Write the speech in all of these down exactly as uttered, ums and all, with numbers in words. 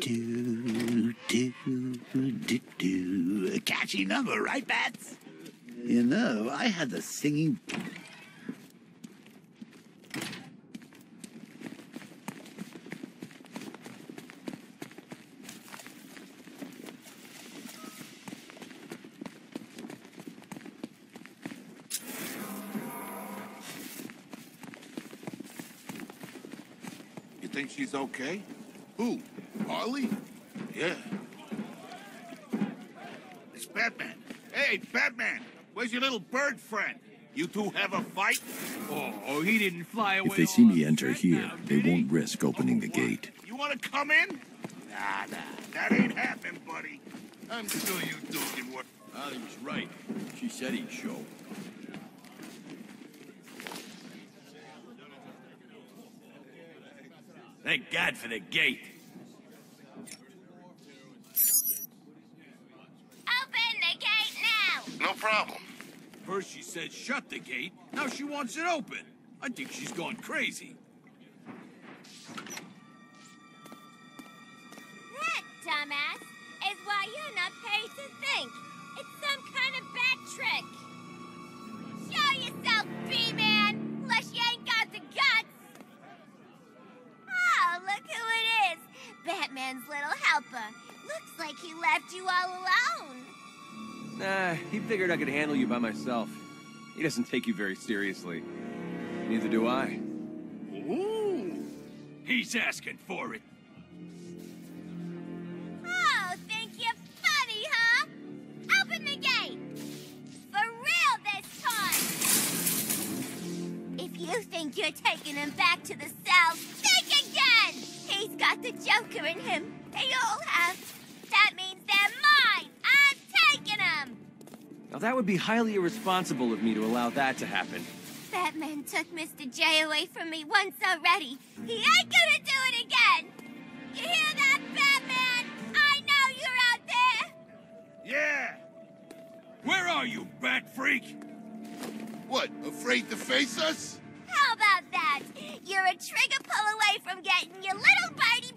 do, do, do, do. A catchy number, right, Bats? You know, I had the singing... Think she's okay? Who? Harley? Yeah. It's Batman. Hey, Batman! Where's your little bird friend? You two have a fight? Oh, he didn't fly away. If they see me enter here, they won't risk opening the gate. You want to come in? Nah, nah. That ain't happening, buddy. I'm sure you two can work. Harley was right. She said he'd show. Thank God for the gate. Open the gate now! No problem. First she said shut the gate, now she wants it open. I think she's gone crazy. That, dumbass, is why you're not paid to think. It's some kind of bad trick. Show yourself, B-Man, unless you ain't got the guts. Oh, look who it is! Batman's little helper. Looks like he left you all alone. Nah, he figured I could handle you by myself. He doesn't take you very seriously. Neither do I. Ooh! He's asking for it. Oh, think you're funny, huh? Open the gate! For real this time! If you think you're taking him back to the cell, he's got the Joker in him. They all have. That means they're mine. I'm taking them. Now that would be highly irresponsible of me to allow that to happen. Batman took Mister J away from me once already. He ain't gonna do it again. You hear that, Batman? I know you're out there. Yeah. Where are you, Bat Freak? What, afraid to face us? How about that? You're a trigger pull away from getting your little bitey...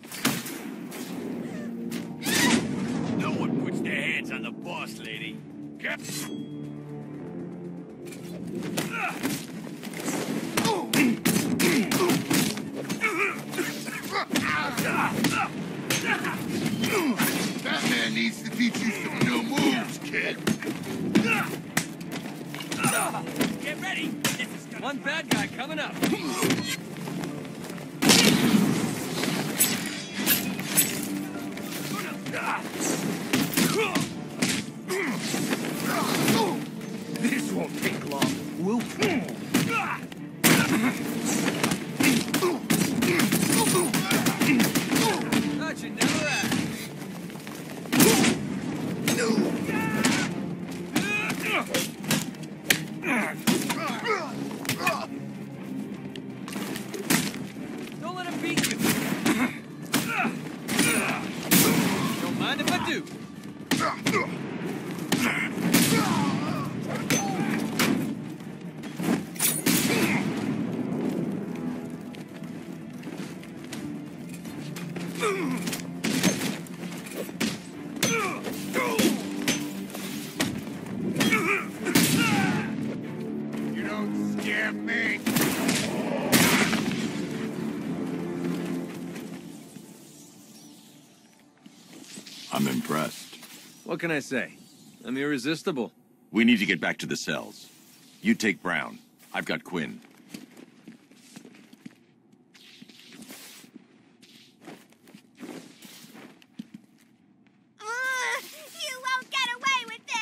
No one puts their hands on the boss lady. Get... That man needs to teach you some new moves, kid. Get ready! This is gonna... One bad guy coming up! This won't take long. We'll... That should never happen. No! Don't let him beat you. Don't mind if I do. What can I say? I'm irresistible. We need to get back to the cells. You take Brown. I've got Quinn. Ugh, you won't get away with this!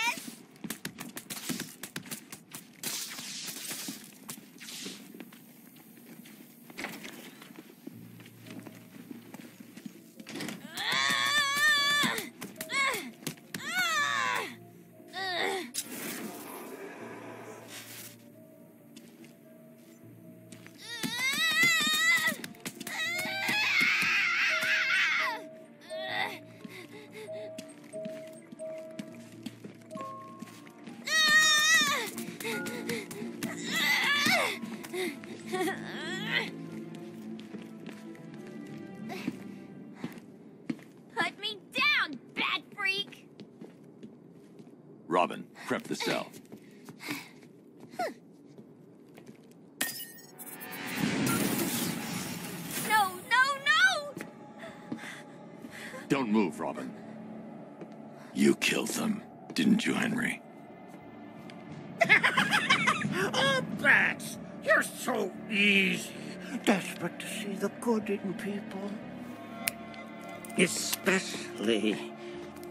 the cell. No, no, no! Don't move, Robin. You killed them, didn't you, Henry? Oh, Bats! You're so easy. Desperate to see the good in people. Especially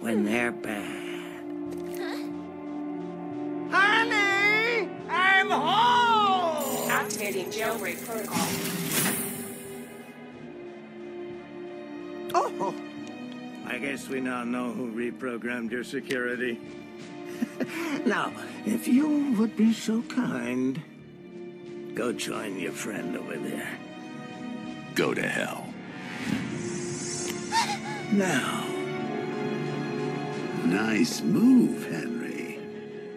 when they're bad. Huh? Honey! I'm home! Activating jailbreak protocol. Oh! I guess we now know who reprogrammed your security. Now, if you would be so kind, go join your friend over there. Go to hell. Now. Nice move, Henry.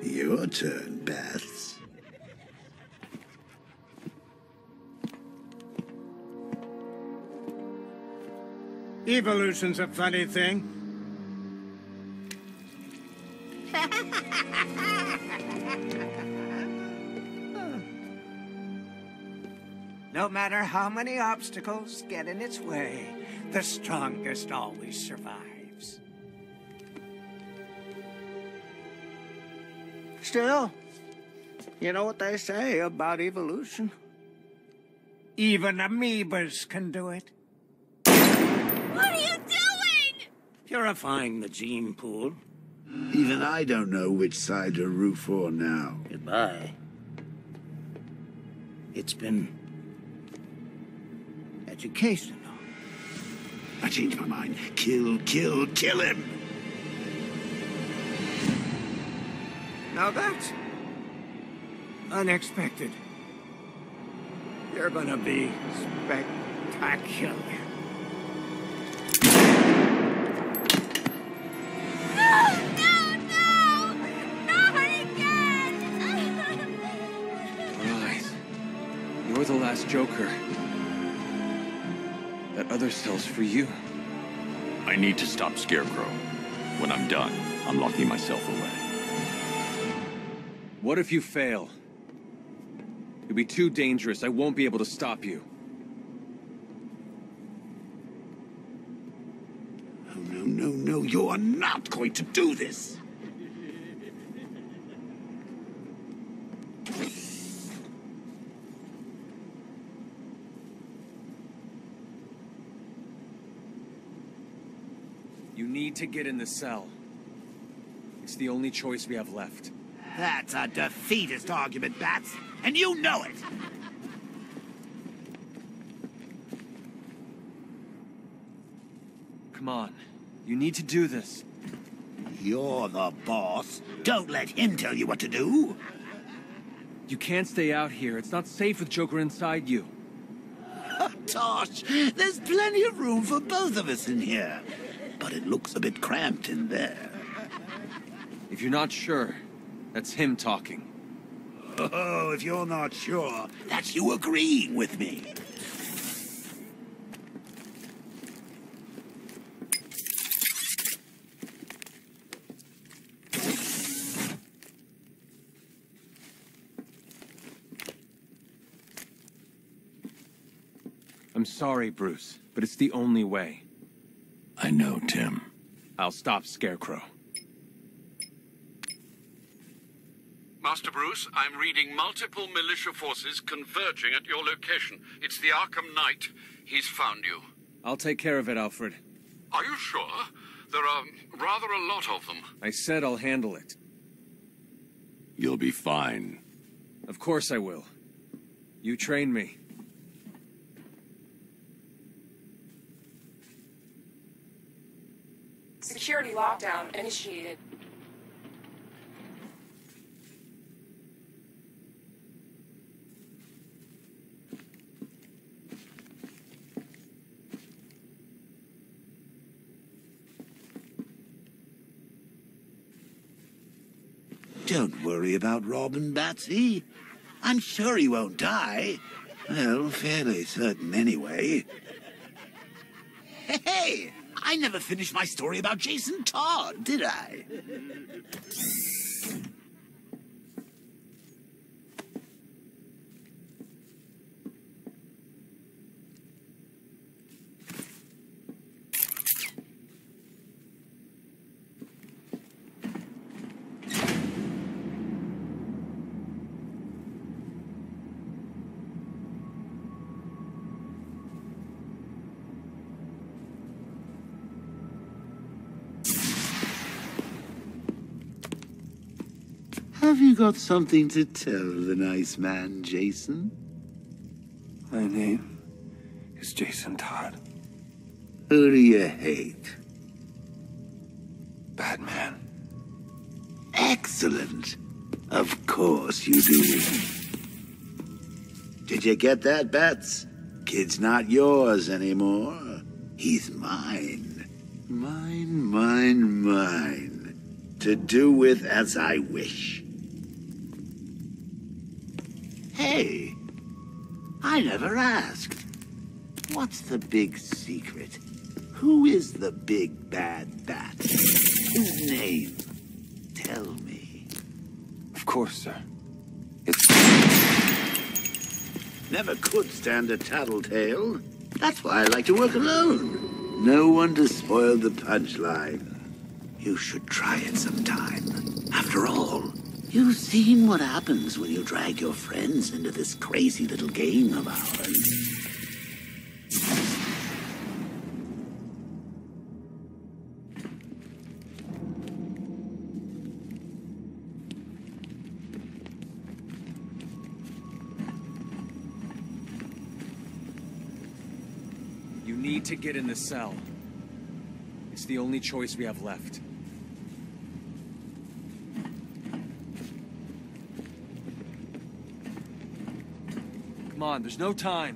Your turn, Bats. Evolution's a funny thing. No matter how many obstacles get in its way, the strongest always survives. Still, you know what they say about evolution? Even amoebas can do it. What are you doing? Purifying the gene pool. Even I don't know which side to root for now. Goodbye. It's been educational. I changed my mind. Kill, kill, kill him! Now that's unexpected. You're gonna be spectacular. You're the last Joker. That other cell's for you. I need to stop Scarecrow. When I'm done, I'm locking myself away. What if you fail? You'll be too dangerous. I won't be able to stop you. Oh, no, no, no. You are not going to do this. Need to get in the cell. It's the only choice we have left. That's a defeatist argument, Bats, and you know it! Come on. You need to do this. You're the boss. Don't let him tell you what to do. You can't stay out here. It's not safe with Joker inside you. Tosh, there's plenty of room for both of us in here. But it looks a bit cramped in there. If you're not sure, that's him talking. Oh, if you're not sure, that's you agreeing with me. I'm sorry, Bruce, but it's the only way. I know, Tim. I'll stop Scarecrow. Master Bruce, I'm reading multiple militia forces converging at your location. It's the Arkham Knight. He's found you. I'll take care of it, Alfred. Are you sure? There are rather a lot of them. I said I'll handle it. You'll be fine. Of course I will. You train me. Security lockdown initiated. Don't worry about Robin, Batsy. I'm sure he won't die. Well, fairly certain anyway. Hey! I never finished my story about Jason Todd, did I? Have you got something to tell the nice man, Jason? My name is Jason Todd. Who do you hate? Batman. Excellent. Of course you do. Did you get that, Bats? Kid's not yours anymore. He's mine. Mine, mine, mine. To do with as I wish. Hey, I never asked. What's the big secret? Who is the big bad bat? His name. Tell me. Of course, sir. It's... Never could stand a tattletale. That's why I like to work alone. No one to spoil the punchline. You should try it sometime. After all, you've seen what happens when you drag your friends into this crazy little game of ours. To get in the cell. It's the only choice we have left. Come on, there's no time.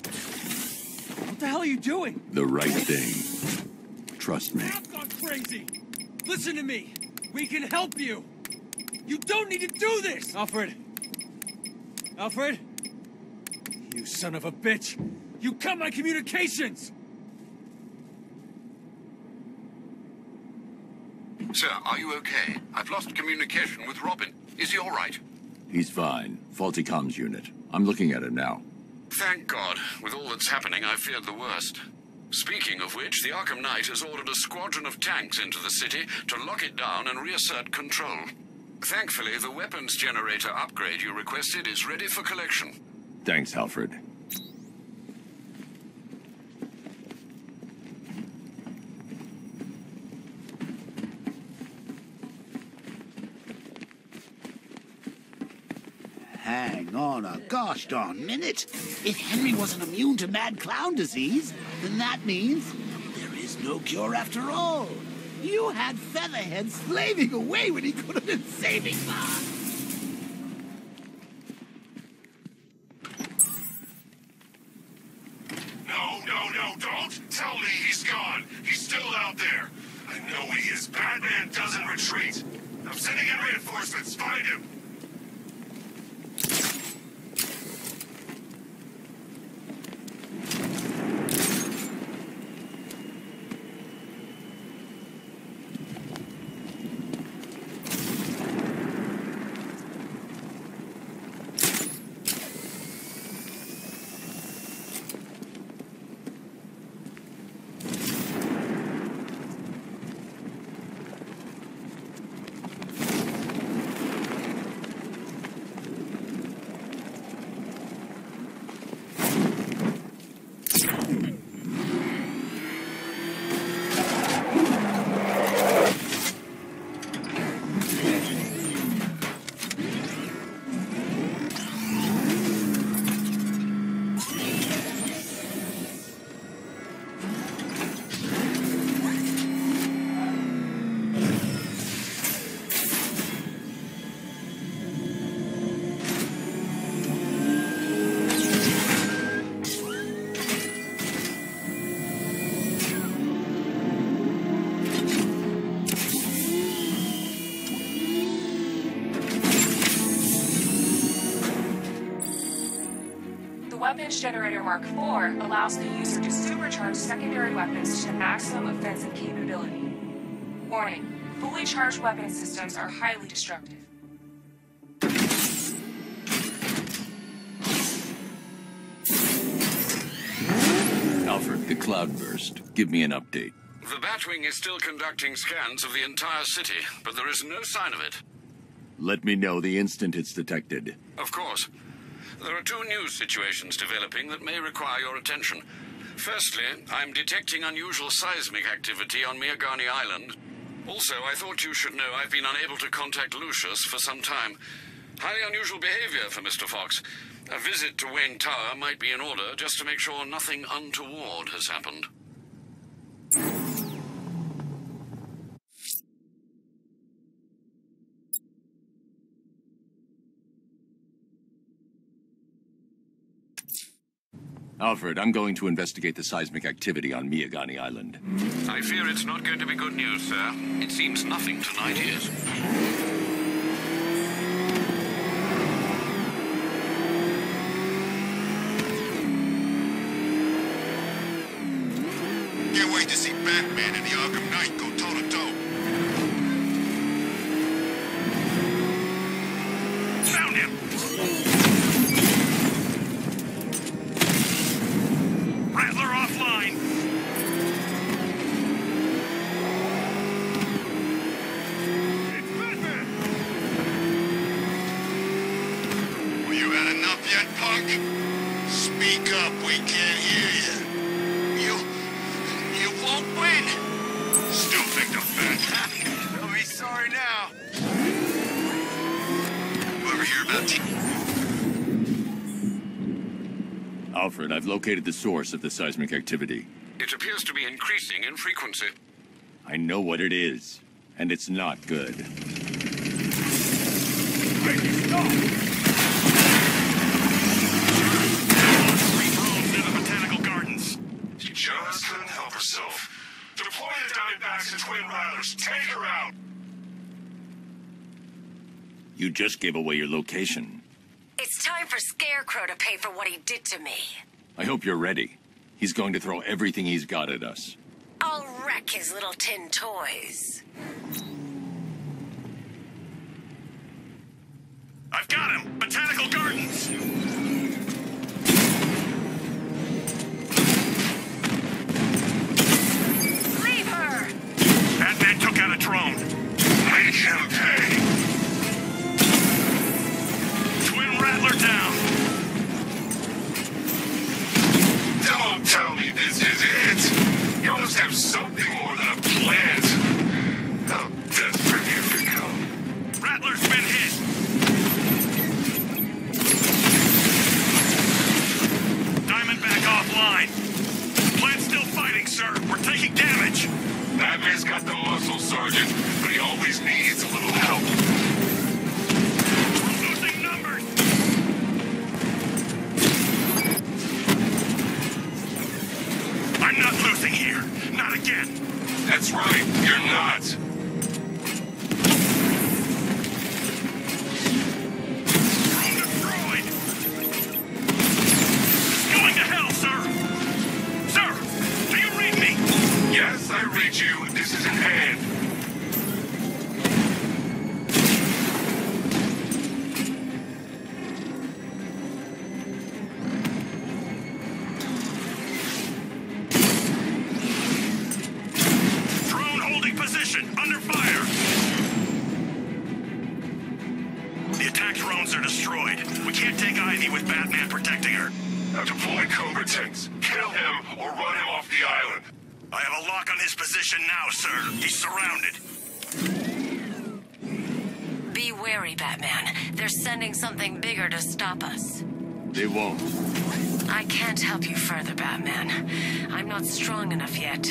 What the hell are you doing? The right thing. Trust me. I've gone crazy. Listen to me. We can help you. You don't need to do this. Alfred. Alfred. You son of a bitch. You cut my communications! Sir, are you okay? I've lost communication with Robin. Is he all right? He's fine. Faulty comms unit. I'm looking at him now. Thank God. With all that's happening, I feared the worst. Speaking of which, the Arkham Knight has ordered a squadron of tanks into the city to lock it down and reassert control. Thankfully, the weapons generator upgrade you requested is ready for collection. Thanks, Alfred. Hang on a gosh darn minute. If Henry wasn't immune to mad clown disease, then that means there is no cure after all. You had Featherhead slaving away when he could have been saving us. No, no, no, don't. Tell me he's gone. He's still out there. I know he is. Batman doesn't retreat. I'm sending in reinforcements. Find him. Weapons Generator Mark four allows the user to supercharge secondary weapons to maximum offensive capability. Warning, fully charged weapon systems are highly destructive. Alfred, the Cloudburst. Give me an update. The Batwing is still conducting scans of the entire city, but there is no sign of it. Let me know the instant it's detected. Of course. There are two new situations developing that may require your attention. Firstly, I'm detecting unusual seismic activity on Miagani Island. Also, I thought you should know I've been unable to contact Lucius for some time. Highly unusual behavior for Mister Fox. A visit to Wayne Tower might be in order, just to make sure nothing untoward has happened. Alfred, I'm going to investigate the seismic activity on Miagani Island. I fear it's not going to be good news, sir. It seems nothing tonight is. To see Batman and the Arkham Knight go toe-to-toe. Found him! Rattler offline! It's Batman! Well, you had enough yet, punk? Speak up, we can't hear you. Win! Still picked up Batman. I'll be sorry now. Over here, Batman. Alfred, I've located the source of the seismic activity. It appears to be increasing in frequency. I know what it is, and it's not good. Make it stop! Just couldn't help herself. Deploy the Diamondbacks and Twin Rattlers. Take her out! You just gave away your location. It's time for Scarecrow to pay for what he did to me. I hope you're ready. He's going to throw everything he's got at us. I'll wreck his little tin toys. I've got him! Botanical Gardens! Batman took out a drone. Make him pay. Twin Rattler down. Don't tell me this is it. You must have something more than a plant. How desperate you've become. Rattler's been hit. Diamondback offline. Plant's still fighting, sir. We're taking damage. Batman's got the muscle, Sergeant, but he always needs a little help. We're losing numbers! I'm not losing here. Not again. That's right. You're not. Drone destroyed! It's going to hell, sir! Sir! Do you read me? Yes, I read you. This is in hand. Drone holding position, under fire. The attack drones are destroyed. We can't take Ivy with Batman protecting her. Now deploy Cobra tanks. Kill him or run him off the island. I have a lock on his position now, sir. He's surrounded. Be wary, Batman. They're sending something bigger to stop us. They won't. I can't help you further, Batman. I'm not strong enough yet.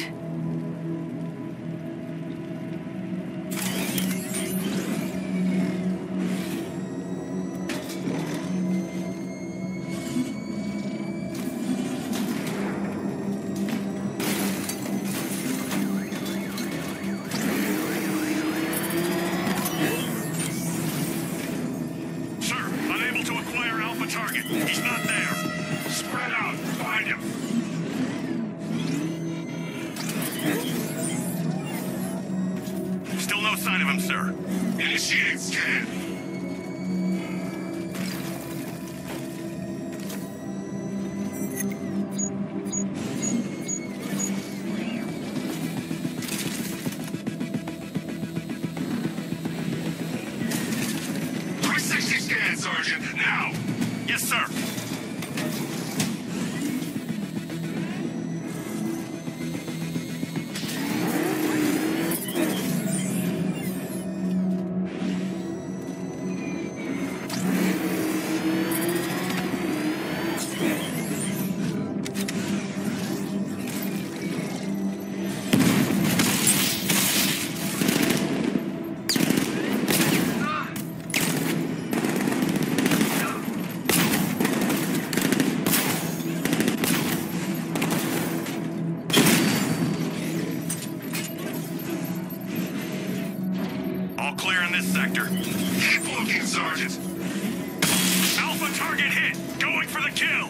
Target hit! Going for the kill!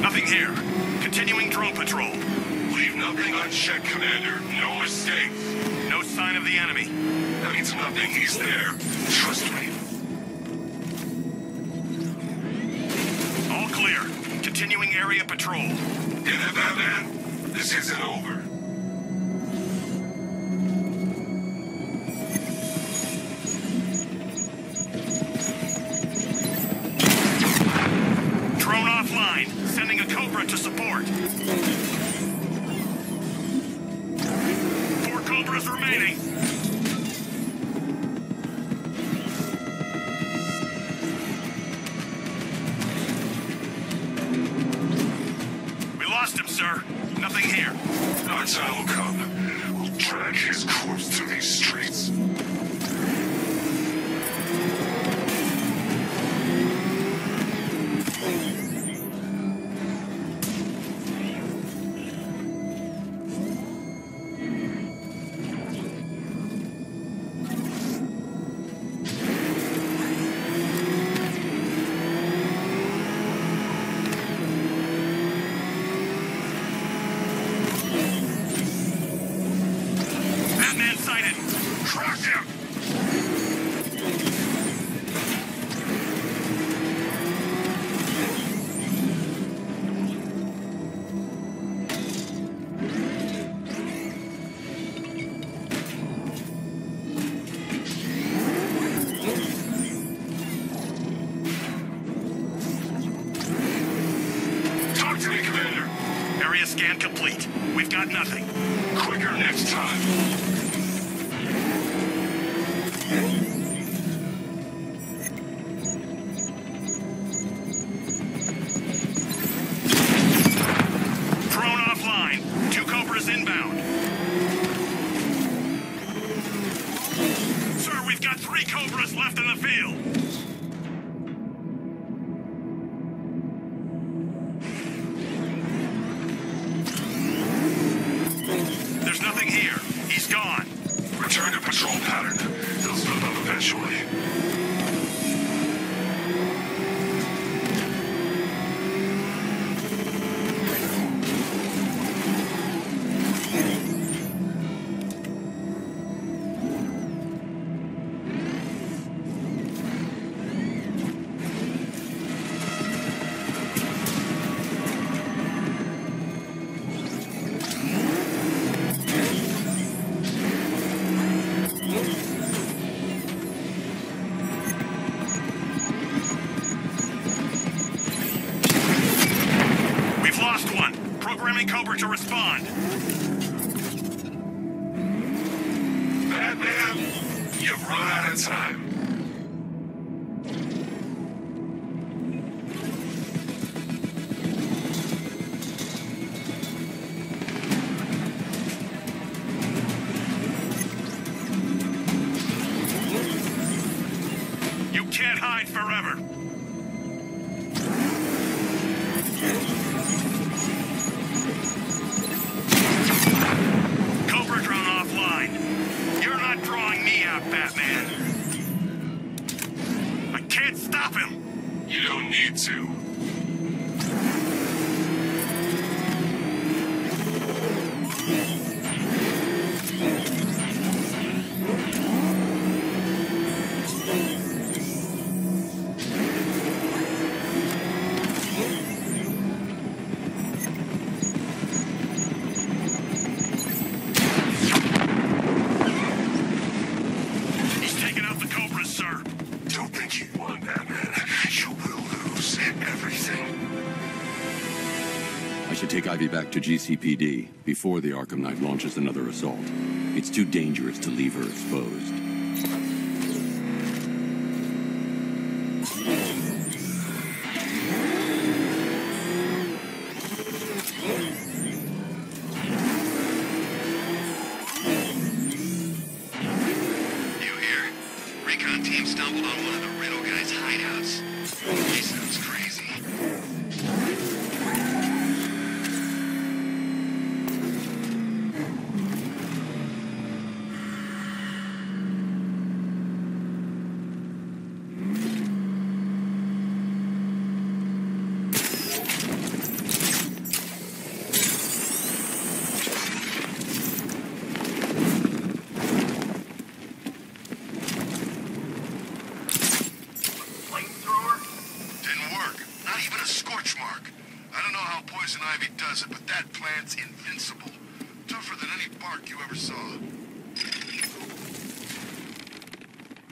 Nothing here. Continuing drone patrol. Leave nothing unchecked, Commander. No mistakes. No sign of the enemy. That means nothing. He's there. Trust me. All clear. Continuing area patrol. Get it, Batman. This isn't over. Sending a Cobra to support. Four Cobras remaining. We lost him, sir. Nothing here. Our time will come. We'll drag his corpse through these streets. Be back to G C P D before the Arkham Knight launches another assault. It's too dangerous to leave her exposed. You hear? Recon team stumbled on one of the Riddle guys' hideouts. He sounds crazy.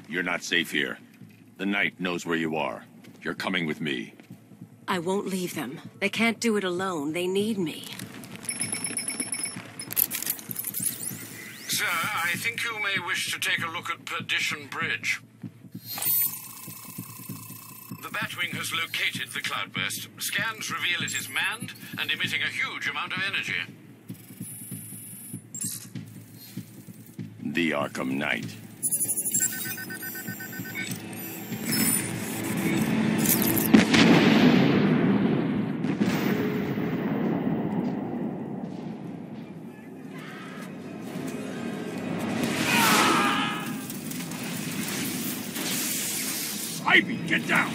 You're not safe here. The Knight knows where you are. You're coming with me. I won't leave them. They can't do it alone. They need me. Sir, I think you may wish to take a look at Perdition Bridge. The Batwing has located the Cloudburst. Scans reveal it is manned and emitting a huge amount of energy. The Arkham Knight. Ivy, get down!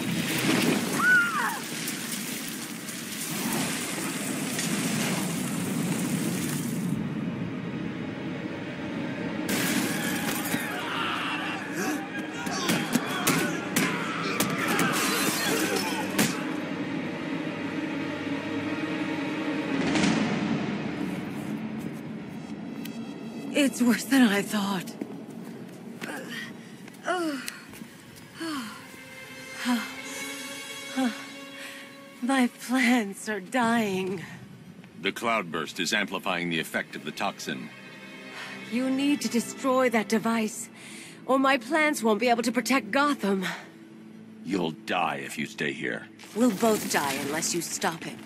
It's worse than I thought. My plants are dying. The Cloudburst is amplifying the effect of the toxin. You need to destroy that device, or my plants won't be able to protect Gotham. You'll die if you stay here. We'll both die unless you stop him.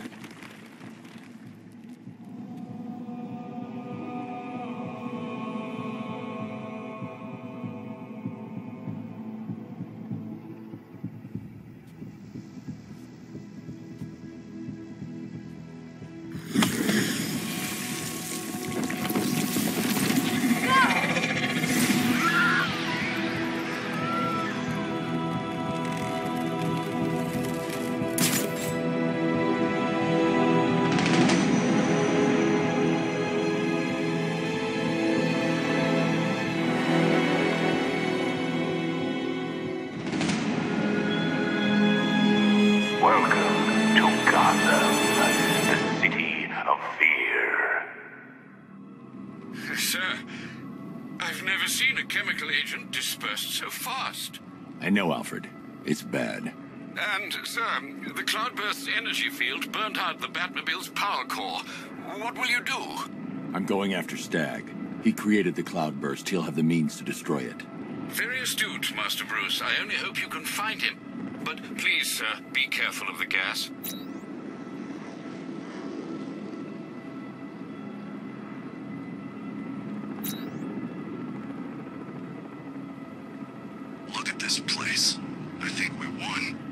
I know, Alfred. It's bad. And, sir, the Cloudburst's energy field burned out the Batmobile's power core. What will you do? I'm going after Stagg. He created the Cloudburst. He'll have the means to destroy it. Very astute, Master Bruce. I only hope you can find him. But please, sir, be careful of the gas. This place. I think we won.